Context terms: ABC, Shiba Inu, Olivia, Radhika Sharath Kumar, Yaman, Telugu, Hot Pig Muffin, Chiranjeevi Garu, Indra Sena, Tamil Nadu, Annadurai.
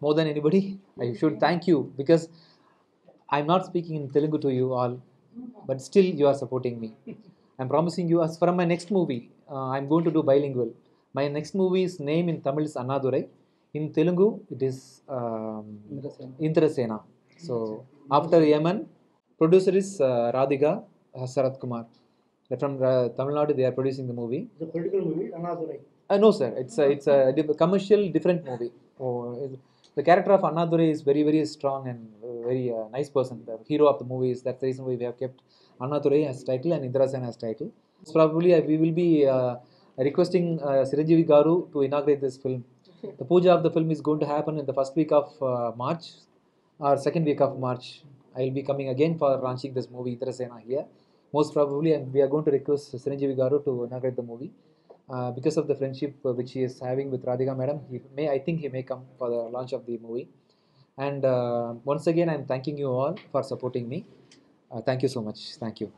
more than anybody. I should thank you because I'm not speaking in Telugu to you all, but still you are supporting me. I'm promising you as from my next movie, I'm going to do bilingual. My next movie's name in Tamil is Annadurai. In Telugu, it is Indra Sena. So after Yaman, producer is Radhika Sharath Kumar. From Tamil Nadu, they are producing the movie. The political movie, Annadurai. No, sir. It's a commercial, different movie. Oh, the character of Annadurai is very, very strong and very nice person. The hero of the movie is that's the reason why we have kept Annadurai as title and Indra Sena as title. So probably we will be requesting Chiranjeevi Garu to inaugurate this film. The puja of the film is going to happen in the first week of March or second week of March. I will be coming again for launching this movie Indra Sena here. Most probably, and we are going to request Chiranjeevi Garu to inaugurate the movie. Because of the friendship which he is having with Radhika Madam, I think he may come for the launch of the movie. And once again, I am thanking you all for supporting me. Thank you so much. Thank you.